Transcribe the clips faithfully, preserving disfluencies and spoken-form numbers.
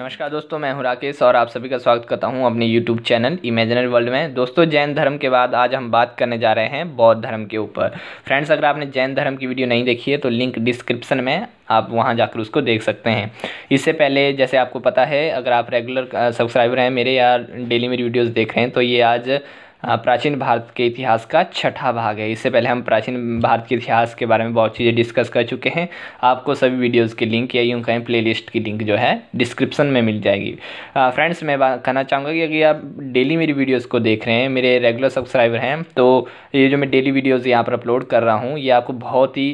नमस्कार दोस्तों, मैं हूं राकेश और आप सभी का स्वागत करता हूं अपने YouTube चैनल इमेजिनरी वर्ल्ड में। दोस्तों, जैन धर्म के बाद आज हम बात करने जा रहे हैं बौद्ध धर्म के ऊपर। फ्रेंड्स, अगर आपने जैन धर्म की वीडियो नहीं देखी है तो लिंक डिस्क्रिप्शन में, आप वहां जाकर उसको देख सकते हैं। इससे पहले, जैसे आपको पता है, अगर आप रेगुलर सब्सक्राइबर हैं मेरे या डेली मेरी वीडियोज़ देख रहे हैं तो ये आज प्राचीन भारत के इतिहास का छठा भाग है। इससे पहले हम प्राचीन भारत के इतिहास के बारे में बहुत चीज़ें डिस्कस कर चुके हैं। आपको सभी वीडियोस की लिंक या यूँ कहें प्लेलिस्ट की लिंक जो है डिस्क्रिप्शन में मिल जाएगी। फ्रेंड्स, मैं कहना चाहूँगा कि अगर आप डेली मेरी वीडियोस को देख रहे हैं, मेरे रेगुलर सब्सक्राइबर हैं, तो ये जो मैं डेली वीडियोज़ यहाँ पर अपलोड कर रहा हूँ ये आपको बहुत ही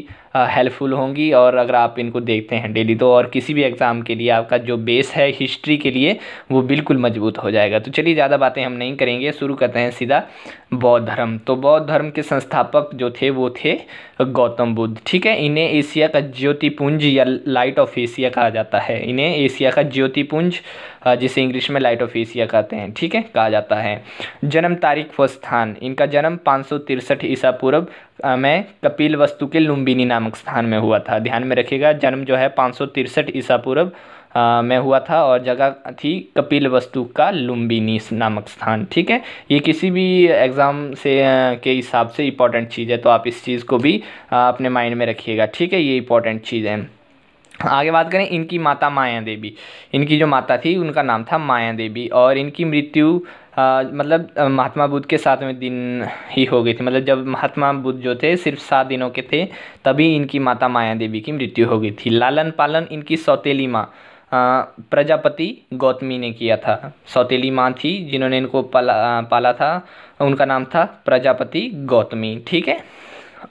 हेल्पफुल होंगी। और अगर आप इनको देखते हैं डेली तो और किसी भी एग्ज़ाम के लिए आपका जो बेस है हिस्ट्री के लिए वो बिल्कुल मजबूत हो जाएगा। तो चलिए, ज़्यादा बातें हम नहीं करेंगे, शुरू करते हैं सीधा बौद्ध धर्म। तो बौद्ध धर्म के संस्थापक जो थे वो थे गौतम बुद्ध, ठीक है। इन्हें एशिया का ज्योतिपुंज या लाइट ऑफ एशिया कहा जाता है। इन्हें एशिया का ज्योतिपुंज, जिसे इंग्लिश में लाइट ऑफ एशिया कहते हैं, ठीक है, कहा जाता है। जन्म तारीख व स्थान, इनका जन्म पाँच सौ तिरसठ ईसा पूर्व में कपिल वस्तु के लुम्बिनी नामक स्थान में हुआ था। ध्यान में रखिएगा, जन्म जो है पाँच सौ तिरसठ ईसा पूर्व में हुआ था और जगह थी कपिल वस्तु का लुम्बिनी नामक स्थान, ठीक है। ये किसी भी एग्ज़ाम से के हिसाब से इम्पॉर्टेंट चीज़ है, तो आप इस चीज़ को भी अपने माइंड में रखिएगा, ठीक है, ये इम्पॉर्टेंट चीज़ है। आगे बात करें, इनकी माता माया देवी, इनकी जो माता थी उनका नाम था माया देवी। और इनकी मृत्यु आ, मतलब महात्मा बुद्ध के सातवें दिन ही हो गई थी। मतलब जब महात्मा बुद्ध जो थे सिर्फ सात दिनों के थे तभी इनकी माता माया देवी की मृत्यु हो गई थी। लालन पालन इनकी सौतेली माँ प्रजापति गौतमी ने किया था। सौतेली माँ थी जिन्होंने इनको पाला पाला था, उनका नाम था प्रजापति गौतमी, ठीक है।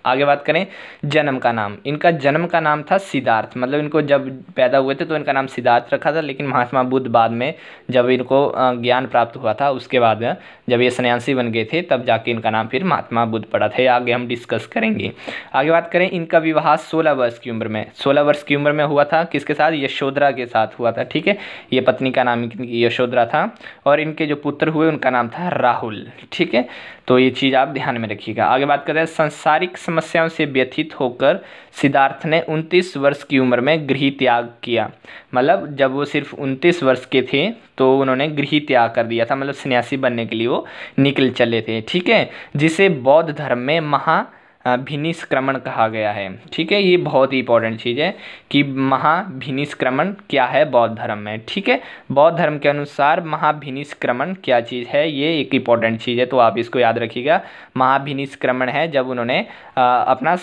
आगे बात करें जन्म का नाम, इनका जन्म का नाम था सिद्धार्थ। मतलब इनको जब पैदा हुए थे तो इनका नाम सिद्धार्थ रखा था, लेकिन महात्मा बुद्ध बाद में जब इनको ज्ञान प्राप्त हुआ था उसके बाद जब ये सन्यासी बन गए थे तब जाके इनका नाम फिर महात्मा बुद्ध पड़ा था। आगे हम डिस्कस करेंगे। आगे बात करें, इनका विवाह सोलह वर्ष की उम्र में सोलह वर्ष की उम्र में हुआ था। किसके साथ? यशोधरा के साथ हुआ था, ठीक है। ये पत्नी का नाम यशोधरा था और इनके जो पुत्र हुए उनका नाम था राहुल, ठीक है। तो ये चीज़ आप ध्यान में रखिएगा। आगे बात करें, सांसारिक समस्याओं से व्यथित होकर सिद्धार्थ ने उनतीस वर्ष की उम्र में गृह त्याग किया। मतलब जब वो सिर्फ उनतीस वर्ष के थे तो उन्होंने गृह त्याग कर दिया था, मतलब सन्यासी बनने के लिए वो निकल चले थे, ठीक है। जिसे बौद्ध धर्म में महाभिनिष्क्रमण कहा गया है, ठीक है। ये बहुत ही इंपॉर्टेंट चीज़ है कि महाभिनिष्क्रमण क्या है बौद्ध धर्म में, ठीक है। बौद्ध धर्म के अनुसार महाभिनिष्क्रमण क्या चीज़ है, ये एक इंपॉर्टेंट चीज़ है, तो आप इसको याद रखिएगा। महाभिनिष्क्रमण है जब उन्होंने अपना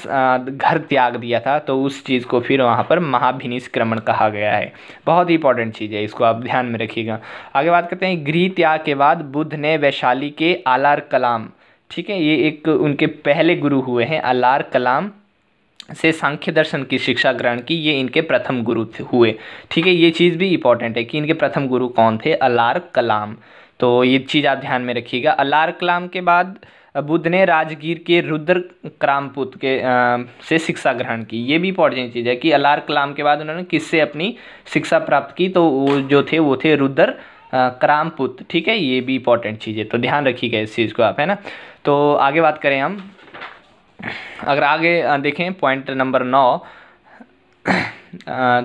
घर त्याग दिया था तो उस चीज़ को फिर वहाँ पर महाभिनिष्क्रमण कहा गया है। बहुत ही इंपॉर्टेंट चीज़ है, इसको आप ध्यान में रखिएगा। आगे बात करते हैं, गृह त्याग के बाद बुद्ध ने वैशाली के आलार कलाम, ठीक है, ये एक उनके पहले गुरु हुए हैं, अलार कलाम से सांख्य दर्शन की शिक्षा ग्रहण की। ये इनके प्रथम गुरु हुए, ठीक है। ये चीज़ भी इंपॉर्टेंट है कि इनके प्रथम गुरु कौन थे, अलार कलाम, तो ये चीज़ आप ध्यान में रखिएगा। अलार कलाम के बाद बुद्ध ने राजगीर के रुद्रक रामपुत के आ, से शिक्षा ग्रहण की। ये भी इंपॉर्टेंट चीज़ है कि अलार कलाम के बाद उन्होंने किससे अपनी शिक्षा प्राप्त की, तो वो जो थे वो थे रुद्र रामपुत, ठीक है। ये भी इंपॉर्टेंट चीज़ है, तो ध्यान रखिएगा इस चीज़ को आप, है ना। तो आगे बात करें हम, अगर आगे देखें पॉइंट नंबर नौ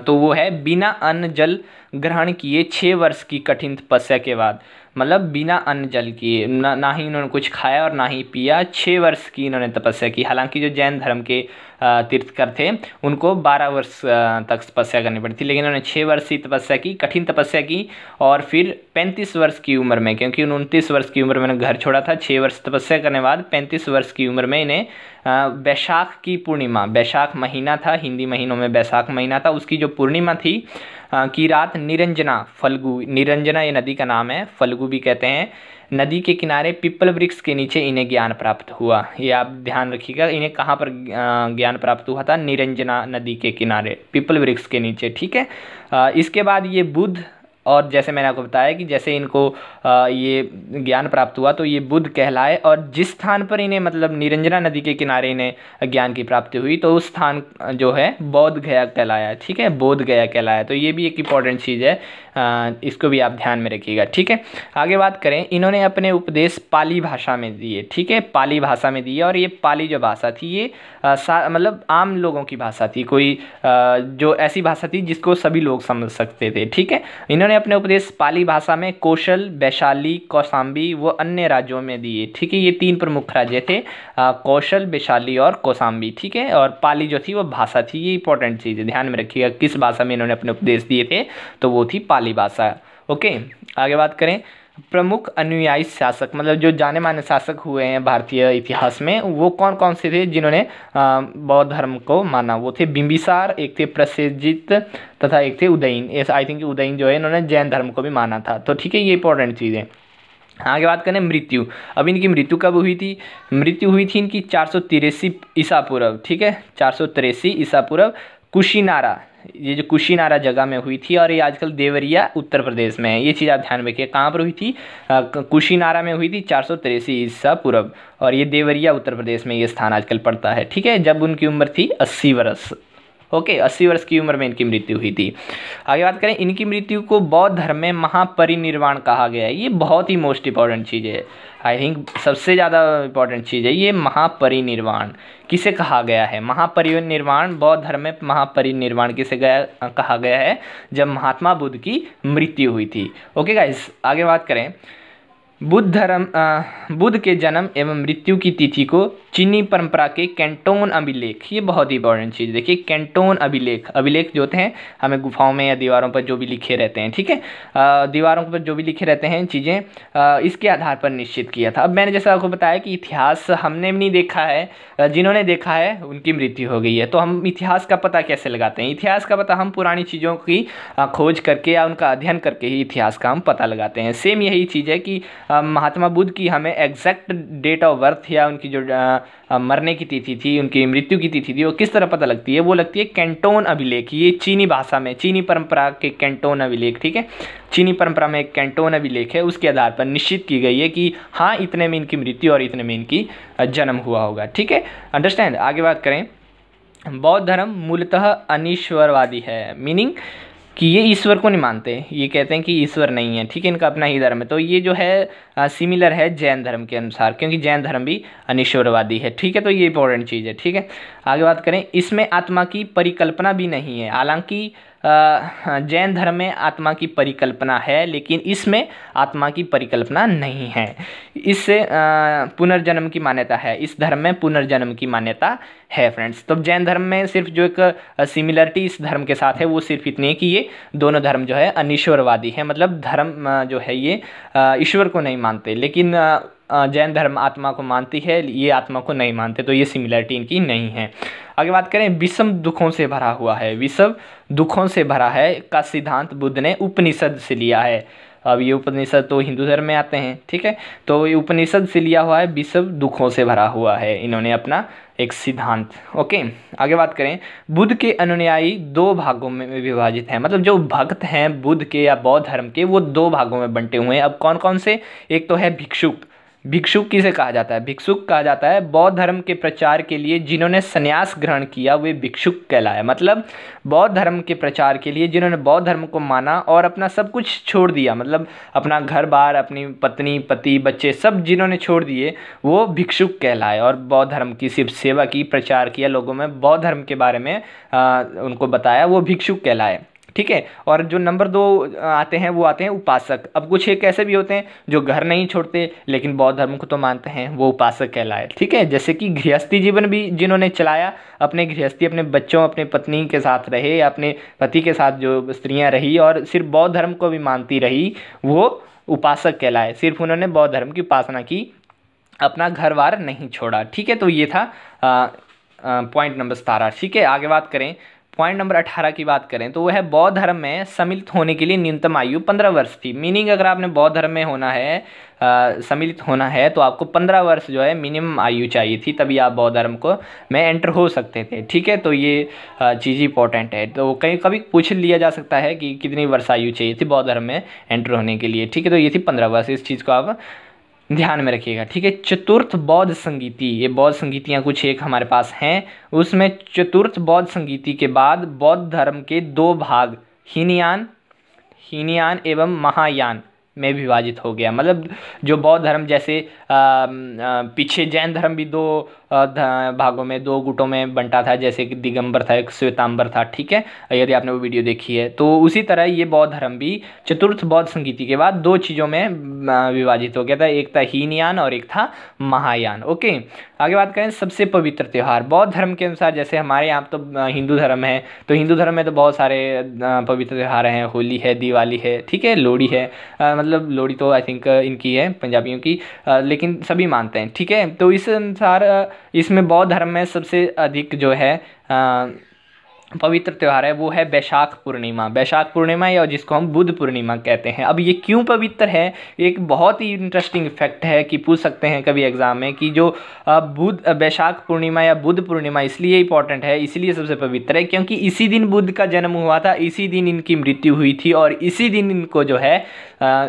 तो वो है बिना अन्न जल ग्रहण किए छः वर्ष की कठिन तपस्या के बाद। मतलब बिना अन्न जल किए, ना ना ही इन्होंने कुछ खाया और ना ही पिया, छः वर्ष की इन्होंने तपस्या की। हालांकि जो जैन धर्म के तीर्थकर थे उनको बारह वर्ष तक तपस्या करनी पड़ती, लेकिन उन्होंने छः वर्ष की तपस्या की, कठिन तपस्या की। और फिर पैंतीस वर्ष की उम्र में, क्योंकि उन्होंने उनतीस वर्ष की उम्र में घर छोड़ा था, छः वर्ष तपस्या करने बाद पैंतीस वर्ष की उम्र में इन्हें वैशाख की पूर्णिमा, वैशाख महीना था, हिंदी महीनों में वैशाख महीना था, उसकी जो पूर्णिमा थी की रात निरंजना, फल्गु, निरंजना ये नदी का नाम है, फल्गु भी कहते हैं, नदी के किनारे पिपल वृक्ष के नीचे इन्हें ज्ञान प्राप्त हुआ। ये आप ध्यान रखिएगा, इन्हें कहाँ पर ज्ञान प्राप्त हुआ था, निरंजना नदी के किनारे पिपल वृक्ष के नीचे, ठीक है। इसके बाद ये बुद्ध, और जैसे मैंने आपको बताया कि जैसे इनको ये ज्ञान प्राप्त हुआ तो ये बुद्ध कहलाए। और जिस स्थान पर इन्हें, मतलब निरंजना नदी के किनारे इन्हें ज्ञान की प्राप्ति हुई तो उस स्थान जो है बौद्ध गया कहलाया, ठीक है, बोध गया कहलाया। तो ये भी एक इंपॉर्टेंट चीज़ है इसको भी आप ध्यान में रखिएगा, ठीक है। आगे बात करें, इन्होंने अपने उपदेश पाली भाषा में दिए, ठीक है, पाली भाषा में दिए। और ये पाली जो भाषा थी ये मतलब आम लोगों की भाषा थी, कोई आ, जो ऐसी भाषा थी जिसको सभी लोग समझ सकते थे, ठीक है। इन्होंने अपने उपदेश पाली भाषा में कौशल, वैशाली, कौशाम्बी व अन्य राज्यों में दिए, ठीक है। ये तीन प्रमुख राज्य थे, आ, कौशल, वैशाली और कौशाम्बी, ठीक है। और पाली जो थी वो भाषा थी, ये इंपॉर्टेंट चीज़ है, ध्यान में रखिएगा किस भाषा में इन्होंने अपने उपदेश दिए थे, तो वो थी पाली भाषा। ओके, आगे बात करें, प्रमुख अनुयायी शासक, मतलब जो जाने माने शासक हुए हैं भारतीय इतिहास में, वो कौन कौन से थे जिन्होंने बौद्ध धर्म को माना। वो थे बिंबिसार, एक थे प्रसेजित तथा एक थे उदयीन। आई थिंक उदयीन जो है इन्होंने जैन धर्म को भी माना था, तो ठीक है, ये इंपॉर्टेंट चीज़ है। आगे बात करें मृत्यु, अब इनकी मृत्यु कब हुई थी। मृत्यु हुई थी इनकी चार सौ तिरासी ईसा पूर्व, ठीक है, चार सौ तिरासी ईसा पूर्व कुशीनारा, ये जो कुशीनारा जगह में हुई थी। और ये आजकल देवरिया उत्तर प्रदेश में है, ये चीज़ आप ध्यान रखिए। कहाँ पर हुई थी, कुशीनारा में हुई थी चार सौ तिरासी ईसा पूर्व, और ये देवरिया उत्तर प्रदेश में ये स्थान आजकल पड़ता है, ठीक है। जब उनकी उम्र थी अस्सी वर्ष, ओके, अस्सी वर्ष की उम्र में इनकी मृत्यु हुई थी। आगे बात करें, इनकी मृत्यु को बौद्ध धर्म में महापरिनिर्वाण कहा गया है, ये बहुत ही मोस्ट इंपॉर्टेंट चीज़ है, आई थिंक सबसे ज़्यादा इंपॉर्टेंट चीज़ है ये। महापरिनिर्वाण किसे कहा गया है, महापरिनिर्वाण बौद्ध धर्म में महापरिनिर्वाण किसे गया कहा गया है, जब महात्मा बुद्ध की मृत्यु हुई थी। ओके गाइस, आगे बात करें, बुद्ध धर्म बुद्ध के जन्म एवं मृत्यु की तिथि को चीनी परंपरा के कैंटोन अभिलेख, ये बहुत ही इंपॉर्टेंट चीज़, देखिए कैंटोन अभिलेख, अभिलेख जो होते हैं हमें गुफाओं में या दीवारों पर जो भी लिखे रहते हैं, ठीक है, दीवारों पर जो भी लिखे रहते हैं चीज़ें, इसके आधार पर निश्चित किया था। अब मैंने जैसा आपको बताया कि इतिहास हमने भी नहीं देखा है, जिन्होंने देखा है उनकी मृत्यु हो गई है, तो हम इतिहास का पता कैसे लगाते हैं। इतिहास का पता हम पुरानी चीज़ों की खोज करके या उनका अध्ययन करके ही इतिहास का हम पता लगाते हैं। सेम यही चीज़ है कि महात्मा बुद्ध की हमें एग्जैक्ट डेट ऑफ बर्थ या उनकी जो आ, मरने की तिथि थी, उनकी मृत्यु की तिथि थी, वो किस तरह पता लगती है, वो लगती है कैंटोन अभिलेख, ये चीनी भाषा में, चीनी परंपरा के कैंटोन अभिलेख, ठीक है, चीनी परंपरा में एक कैंटोन अभिलेख है, उसके आधार पर निश्चित की गई है कि हाँ इतने में इनकी मृत्यु और इतने में इनकी जन्म हुआ होगा, ठीक है, अंडरस्टैंड। आगे बात करें, बौद्ध धर्म मूलतः अनिश्वरवादी है, मीनिंग कि ये ईश्वर को नहीं मानते, ये कहते हैं कि ईश्वर नहीं है, ठीक है, इनका अपना ही धर्म है। तो ये जो है सिमिलर है जैन धर्म के अनुसार, क्योंकि जैन धर्म भी अनिश्वरवादी है, ठीक है, तो ये इंपॉर्टेंट चीज़ है, ठीक है। आगे बात करें, इसमें आत्मा की परिकल्पना भी नहीं है, हालांकि जैन धर्म में आत्मा की परिकल्पना है, लेकिन इसमें आत्मा की परिकल्पना नहीं है। इससे पुनर्जन्म की मान्यता है, इस धर्म में पुनर्जन्म की मान्यता है फ्रेंड्स। तो जैन धर्म में सिर्फ जो एक सिमिलरिटी इस धर्म के साथ है वो सिर्फ इतनी है कि ये दोनों धर्म जो है अनिश्वरवादी है, मतलब धर्म जो है ये ईश्वर को नहीं मानते, लेकिन जैन धर्म आत्मा को मानती है, ये आत्मा को नहीं मानते, तो ये सिमिलरिटी इनकी नहीं है। आगे बात करें, विषम दुखों से भरा हुआ है, विषम दुखों से भरा है का सिद्धांत बुद्ध ने उपनिषद से लिया है। अब ये उपनिषद तो हिंदू धर्म में आते हैं, ठीक है, तो ये उपनिषद से लिया हुआ है, विषम दुखों से भरा हुआ है, इन्होंने अपना एक सिद्धांत। ओके, आगे बात करें, बुद्ध के अनुयायी दो भागों में विभाजित हैं, मतलब जो भक्त हैं बुद्ध के या बौद्ध धर्म के वो दो भागों में बंटे हुए हैं। अब कौन कौन से, एक तो है भिक्षुक, भिक्षुक किसे कहा जाता है, भिक्षुक कहा जाता है बौद्ध धर्म के प्रचार के लिए जिन्होंने संन्यास ग्रहण किया वे भिक्षुक कहलाए, मतलब बौद्ध धर्म के प्रचार के लिए जिन्होंने बौद्ध धर्म को माना और अपना सब कुछ छोड़ दिया, मतलब अपना घर बार, अपनी पत्नी, पति, बच्चे सब जिन्होंने छोड़ दिए वो भिक्षुक कहलाए, और बौद्ध धर्म की सिर्फ सेवा की, प्रचार किया, लोगों में बौद्ध धर्म के बारे में आ, उनको बताया, वो भिक्षुक कहलाए, ठीक है। और जो नंबर दो आते हैं वो आते हैं उपासक। अब कुछ एक ऐसे भी होते हैं जो घर नहीं छोड़ते लेकिन बौद्ध धर्म को तो मानते हैं, वो उपासक कहलाए, ठीक है, जैसे कि गृहस्थी जीवन भी जिन्होंने चलाया, अपने गृहस्थी अपने बच्चों, अपने पत्नी के साथ रहे, अपने पति के साथ जो स्त्रियां रही और सिर्फ बौद्ध धर्म को भी मानती रही, वो उपासक कहलाए, सिर्फ उन्होंने बौद्ध धर्म की उपासना की, अपना घर बार नहीं छोड़ा, ठीक है। तो ये था पॉइंट नंबर सतारह, ठीक है। आगे बात करें, पॉइंट नंबर अठारह की बात करें तो वह है बौद्ध धर्म में सम्मिलित होने के लिए न्यूनतम आयु पंद्रह वर्ष थी, मीनिंग अगर आपने बौद्ध धर्म में होना है, सम्मिलित होना है, तो आपको पंद्रह वर्ष जो है मिनिमम आयु चाहिए थी, तभी आप बौद्ध धर्म को में एंटर हो सकते थे, ठीक है। तो ये चीज़ इंपॉर्टेंट है, तो कहीं कभी पूछ लिया जा सकता है कि कितनी वर्ष आयु चाहिए थी बौद्ध धर्म में एंटर होने के लिए, ठीक है, तो ये थी पंद्रह वर्ष, इस चीज़ को आप ध्यान में रखिएगा, ठीक है। चतुर्थ बौद्ध संगीति, ये बौद्ध संगीतियाँ कुछ एक हमारे पास हैं, उसमें चतुर्थ बौद्ध संगीति के बाद बौद्ध धर्म के दो भाग, हीनयान हीनयान एवं महायान में विभाजित हो गया। मतलब जो बौद्ध धर्म जैसे आ, आ, पीछे जैन धर्म भी दो भागों में, दो गुटों में बंटा था, जैसे कि दिगंबर था, एक श्वेतांबर था, ठीक है, यदि आपने वो वीडियो देखी है। तो उसी तरह ये बौद्ध धर्म भी चतुर्थ बौद्ध संगीति के बाद दो चीज़ों में विभाजित हो गया था, एक था हीनयान और एक था महायान। ओके, आगे बात करें सबसे पवित्र त्यौहार। बौद्ध धर्म के अनुसार जैसे हमारे यहाँ तो हिंदू धर्म है, तो हिंदू धर्म में तो बहुत सारे पवित्र त्यौहार हैं, होली है, दिवाली है, ठीक है, लोहड़ी है, मतलब लोहड़ी तो आई थिंक इनकी है पंजाबियों की, लेकिन सभी मानते हैं, ठीक है। तो इस अनुसार इसमें बौद्ध धर्म में सबसे अधिक जो है आ, पवित्र त्यौहार है वो है बैशाख पूर्णिमा। बैशाख पूर्णिमा या जिसको हम बुद्ध पूर्णिमा कहते हैं। अब ये क्यों पवित्र है, एक बहुत ही इंटरेस्टिंग फैक्ट है कि पूछ सकते हैं कभी एग्जाम में कि जो बुद्ध बैशाख पूर्णिमा या बुद्ध पूर्णिमा इसलिए इंपॉर्टेंट है, इसलिए सबसे पवित्र है क्योंकि इसी दिन बुद्ध का जन्म हुआ था, इसी दिन इनकी मृत्यु हुई थी और इसी दिन इनको जो है आ,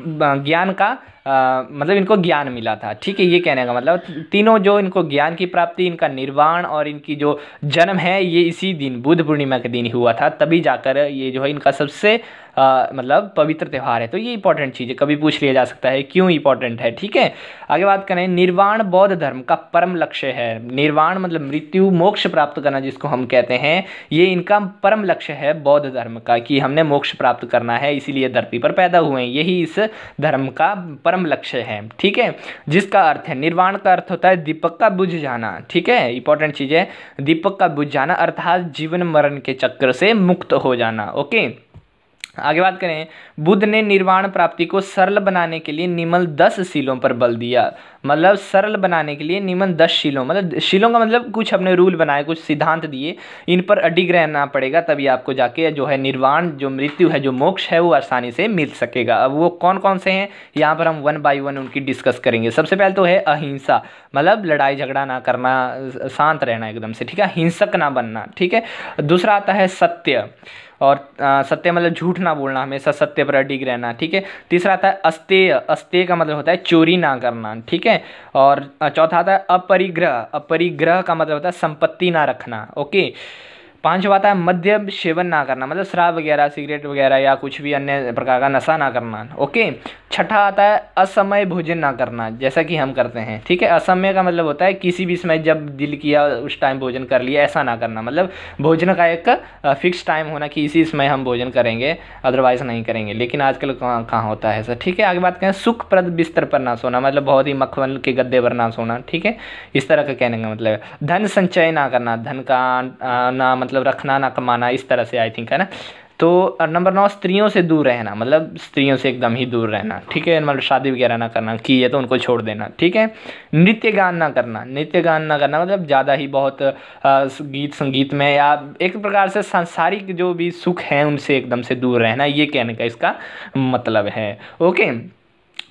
ज्ञान का आ, मतलब इनको ज्ञान मिला था, ठीक है। ये कहने का मतलब तीनों जो इनको ज्ञान की प्राप्ति, इनका निर्वाण और इनकी जो जन्म है ये इसी दिन बुद्ध पूर्णिमा के दिन हुआ था, तभी जाकर ये जो है इनका सबसे आ, मतलब पवित्र त्यौहार है। तो ये इंपॉर्टेंट चीज़ है, कभी पूछ लिया जा सकता है क्यों इंपॉर्टेंट है, ठीक है। आगे बात करें, निर्वाण बौद्ध धर्म का परम लक्ष्य है। निर्वाण मतलब मृत्यु, मोक्ष प्राप्त करना जिसको हम कहते हैं, ये इनका परम लक्ष्य है बौद्ध धर्म का कि हमने मोक्ष प्राप्त करना है, इसीलिए धरती पर पैदा हुए हैं, यही इस धर्म का परम लक्ष्य है, ठीक है। जिसका अर्थ है, निर्वाण का अर्थ होता है दीपक का बुझ जाना, ठीक है, इंपॉर्टेंट चीज़ है, दीपक का बुझ जाना अर्थात जीवन मरण के चक्र से मुक्त हो जाना। ओके, आगे बात करें, बुद्ध ने निर्वाण प्राप्ति को सरल बनाने के लिए निम्न दस शीलों पर बल दिया। मतलब सरल बनाने के लिए निम्न दस शीलों, मतलब शीलों का मतलब कुछ अपने रूल बनाए, कुछ सिद्धांत दिए, इन पर अडिग रहना पड़ेगा, तभी आपको जाके जो है निर्वाण, जो मृत्यु है, जो मोक्ष है वो आसानी से मिल सकेगा। अब वो कौन कौन से हैं, यहाँ पर हम वन बाई वन उनकी डिस्कस करेंगे। सबसे पहले तो है अहिंसा, मतलब लड़ाई झगड़ा ना करना, शांत रहना एकदम से, ठीक है, हिंसक ना बनना, ठीक है। दूसरा आता है सत्य, और सत्य मतलब झूठ ना बोलना, हमेशा सत्य पर अडिग रहना, ठीक है। तीसरा आता है अस्तेय, अस्तेय का मतलब होता है चोरी ना करना, ठीक है। और चौथा आता है अपरिग्रह, अपरिग्रह का मतलब होता है संपत्ति ना रखना, ओके। पांचवा आता है मद्य सेवन ना करना, मतलब शराब वगैरह, सिगरेट वगैरह या कुछ भी अन्य प्रकार का नशा ना करना, ओके। छठा आता है असमय भोजन ना करना, जैसा कि हम करते हैं, ठीक है। असमय का मतलब होता है किसी भी समय जब दिल किया उस टाइम भोजन कर लिया, ऐसा ना करना, मतलब भोजन का एक फिक्स टाइम होना कि इसी समय हम भोजन करेंगे, अदरवाइज नहीं करेंगे, लेकिन आजकल कहाँ होता है सर, ठीक है। आगे बात करें, सुखप्रद बिस्तर पर ना सोना, मतलब बहुत ही मखमल के गद्दे पर ना सोना, ठीक है, इस तरह का कहने का मतलब है। धन संचय ना करना, धन का ना मतलब रखना ना कमाना, इस तरह से आई थिंक, है ना। तो नंबर नौ, स्त्रियों से दूर रहना, मतलब स्त्रियों से एकदम ही दूर रहना, ठीक है, मतलब शादी वगैरह ना करना, की है तो उनको छोड़ देना, ठीक है। नृत्य गान ना करना, नृत्य गान ना करना मतलब ज़्यादा ही बहुत गीत संगीत में या एक प्रकार से सांसारिक जो भी सुख हैं उनसे एकदम से दूर रहना, ये कहने का इसका मतलब है, ओके।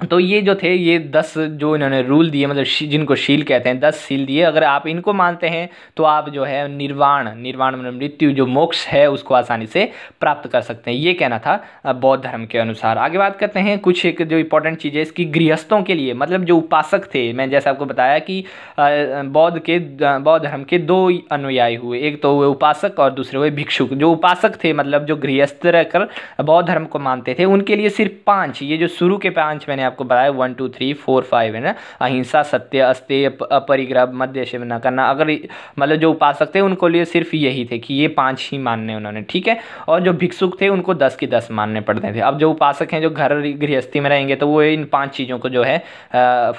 तो ये जो थे, ये दस जो इन्होंने रूल दिए, मतलब जिनको शील कहते हैं, दस शील दिए, अगर आप इनको मानते हैं तो आप जो है निर्वाण, निर्वाण मतलब मृत्यु, जो मोक्ष है उसको आसानी से प्राप्त कर सकते हैं, ये कहना था बौद्ध धर्म के अनुसार। आगे बात करते हैं कुछ एक जो इंपॉर्टेंट चीज़ है इसकी, गृहस्थों के लिए, मतलब जो उपासक थे, मैं जैसे आपको बताया कि बौद्ध के बौद्ध धर्म के दो अनुयायी हुए, एक तो हुए उपासक और दूसरे हुए भिक्षुक। जो उपासक थे मतलब जो गृहस्थ रहकर बौद्ध धर्म को मानते थे, उनके लिए सिर्फ पाँच, ये जो शुरू के पाँच मैंने आपको बताया, one two three four five, है ना, अहिंसा, सत्य, अस्तेय, अपरिग्रह, मद्य सेवन ना करना, अगर मतलब जो उपासक थे उनको लिए सिर्फ यही थे कि ये पांच ही मानने उन्होंने, ठीक है। और जो भिक्षुक थे उनको दस के दस मानने पड़ते थे। अब जो उपासक हैं जो घर गृहस्थी में रहेंगे तो वो इन पांच चीज़ों को जो है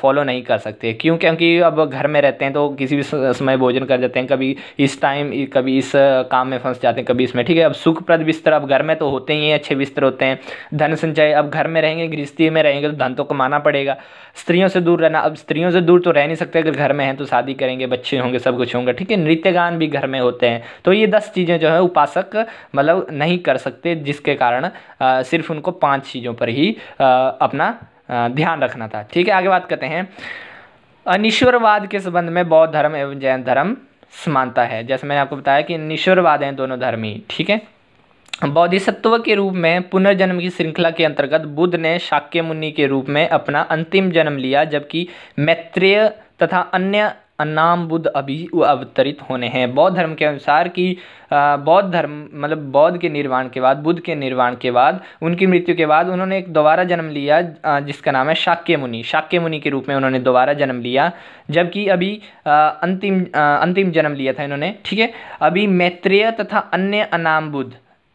फॉलो नहीं कर सकते, क्यों, क्योंकि अब घर में रहते हैं तो किसी भी समय भोजन कर जाते हैं, कभी इस टाइम, कभी इस काम में फंस जाते हैं, कभी इसमें, ठीक है। अब सुखप्रद बिस्तर, अब घर में तो होते ही अच्छे बिस्तर होते हैं। धन संचय, अब घर में रहेंगे, गृहस्थी में रहेंगे तो धन तो कमाना पड़ेगा। स्त्रियों से दूर रहना, अब स्त्रियों से दूर तो रह नहीं सकते, अगर घर में हैं तो शादी करेंगे, बच्चे होंगे, सब कुछ होंगे, ठीक है। नृत्यगान भी घर में होते हैं। तो ये दस चीज़ें जो है उपासक मतलब नहीं कर सकते, जिसके कारण आ, सिर्फ उनको पांच चीज़ों पर ही आ, अपना आ, ध्यान रखना था, ठीक है। आगे बात करते हैं अनिश्वरवाद के संबंध में बौद्ध धर्म एवं जैन धर्म समानता है। जैसे मैंने आपको बताया कि निश्वरवाद हैं दोनों धर्म ही, ठीक है। बौद्धिसत्व के रूप में पुनर्जन्म की श्रृंखला के अंतर्गत बुद्ध ने शाक्य मुनि के रूप में अपना अंतिम जन्म लिया, जबकि मैत्रेय तथा अन्य अन्नाम बुद्ध अभी अवतरित होने हैं। बौद्ध धर्म के अनुसार कि बौद्ध धर्म मतलब बौद्ध के निर्वाण के बाद, बुद्ध के निर्वाण के बाद, उनकी मृत्यु के बाद उन्होंने एक दोबारा जन्म लिया जिसका नाम है शाक्य मुनि। शाक्य मुनि के रूप में उन्होंने दोबारा जन्म लिया, जबकि अभी अंतिम अंतिम जन्म लिया था इन्होंने, ठीक है। अभी मैत्रेय तथा अन्य अनाम बुद्ध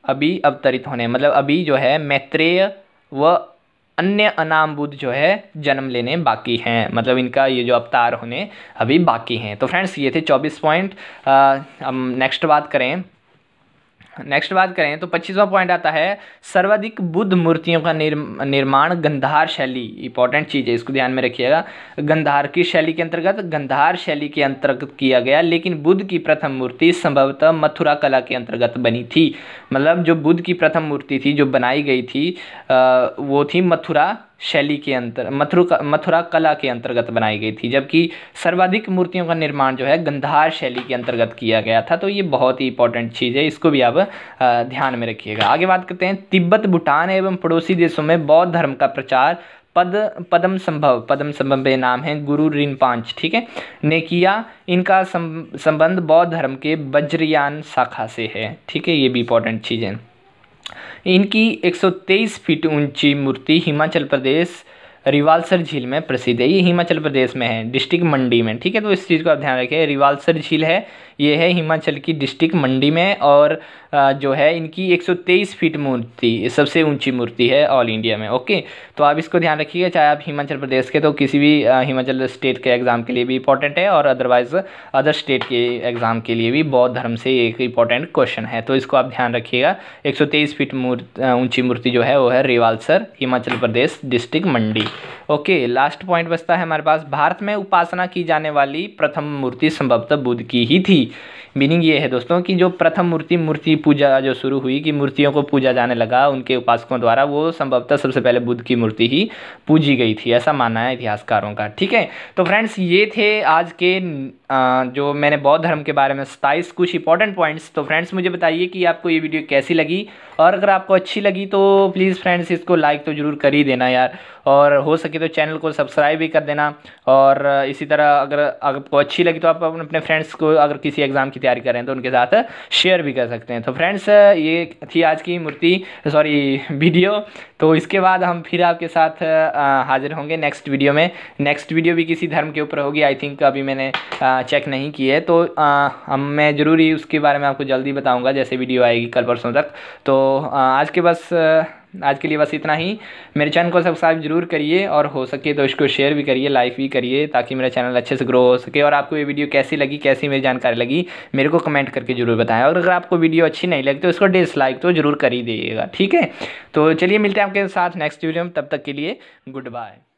अभी अवतरित होने, मतलब अभी जो है मैत्रेय व अन्य अनाम बुद्ध जो है जन्म लेने बाकी हैं, मतलब इनका ये जो अवतार होने अभी बाकी हैं। तो फ्रेंड्स ये थे चौबीस पॉइंट। हम नेक्स्ट बात करें नेक्स्ट बात करें तो पच्चीसवां पॉइंट आता है सर्वाधिक बुद्ध मूर्तियों का निर्माण गंधार शैली। इंपॉर्टेंट चीज़ है, इसको ध्यान में रखिएगा। गंधार की शैली के अंतर्गत गंधार शैली के अंतर्गत किया गया, लेकिन बुद्ध की प्रथम मूर्ति संभवतः मथुरा कला के अंतर्गत बनी थी। मतलब जो बुद्ध की प्रथम मूर्ति थी जो बनाई गई थी वो थी मथुरा शैली के अंतर मथुरा मथुरा कला के अंतर्गत बनाई गई थी, जबकि सर्वाधिक मूर्तियों का निर्माण जो है गंधार शैली के अंतर्गत किया गया था। तो ये बहुत ही इंपॉर्टेंट चीज़ है, इसको भी आप ध्यान में रखिएगा। आगे बात करते हैं तिब्बत, भूटान एवं पड़ोसी देशों में बौद्ध धर्म का प्रचार पद पद्म संभव पद्म संभव के नाम है गुरु रिनपांच, ठीक है, ने किया। इनका संबंध बौद्ध धर्म के वज्रयान शाखा से है, ठीक है, ये भी इंपॉर्टेंट चीज़ है। इनकी एक सौ तेईस फीट ऊंची मूर्ति हिमाचल प्रदेश रिवालसर झील में प्रसिद्ध है। ये हिमाचल प्रदेश में है, डिस्ट्रिक्ट मंडी में, ठीक है। तो इस चीज़ को आप ध्यान रखें, रिवालसर झील है ये है हिमाचल की डिस्ट्रिक्ट मंडी में, और जो है इनकी एक सौ तेईस फीट मूर्ति सबसे ऊंची मूर्ति है ऑल इंडिया में। ओके, तो आप इसको ध्यान रखिएगा, चाहे आप हिमाचल प्रदेश के तो किसी भी हिमाचल स्टेट के एग्ज़ाम के लिए भी इंपॉर्टेंट है, और अदरवाइज अदर स्टेट के एग्ज़ाम के लिए भी बौद्ध धर्म से एक इंपॉर्टेंट क्वेश्चन है। तो इसको आप ध्यान रखिएगा, एक सौ तेईस फीट मूर्ति ऊँची मूर्ति जो है वो है Rewalsar, Himachal Pradesh, district Mandi. Okay, last point बचता है हमारे पास, भारत में उपासना की जाने वाली प्रथम मूर्ति संभवतः बुद्ध की ही थी। मीनिंग ये है दोस्तों कि जो प्रथम मूर्ति मूर्ति पूजा जो शुरू हुई कि मूर्तियों को पूजा जाने लगा उनके उपासकों द्वारा, वो संभवतः सबसे पहले बुद्ध की मूर्ति ही पूजी गई थी, ऐसा मानना है इतिहासकारों का, ठीक है। तो फ्रेंड्स ये थे आज के जो मैंने बौद्ध धर्म के बारे में सत्ताईस कुछ इंपॉर्टेंट पॉइंट्स। तो फ्रेंड्स मुझे बताइए कि आपको ये वीडियो कैसी लगी, और अगर आपको अच्छी लगी तो प्लीज़ फ्रेंड्स इसको लाइक तो ज़रूर कर ही देना यार, और हो सके तो चैनल को सब्सक्राइब भी कर देना। और इसी तरह अगर आपको अच्छी लगी तो आप अपने फ्रेंड्स को, अगर किसी एग्ज़ाम की तैयारी कर रहे हैं तो उनके साथ शेयर भी कर सकते हैं। तो फ्रेंड्स ये थी आज की मूर्ति सॉरी वीडियो। तो इसके बाद हम फिर आपके साथ हाजिर होंगे नेक्स्ट वीडियो में। नेक्स्ट वीडियो भी किसी धर्म के ऊपर होगी, आई थिंक अभी मैंने चेक नहीं की है, तो हम मैं ज़रूर ही उसके बारे में आपको जल्दी बताऊँगा जैसे वीडियो आएगी कल परसों तक। तो आज के बस आज के लिए बस इतना ही। मेरे चैनल को सब्सक्राइब जरूर करिए, और हो सके तो इसको शेयर भी करिए, लाइक भी करिए, ताकि मेरा चैनल अच्छे से ग्रो हो सके। और आपको ये वीडियो कैसी लगी, कैसी मेरी जानकारी लगी, मेरे को कमेंट करके जरूर बताएं। और अगर आपको वीडियो अच्छी नहीं लगी तो इसको डिसलाइक तो जरूर कर ही दीजिएगा, ठीक है। तो चलिए मिलते हैं आपके साथ नेक्स्ट वीडियो में, तब तक के लिए गुड बाय।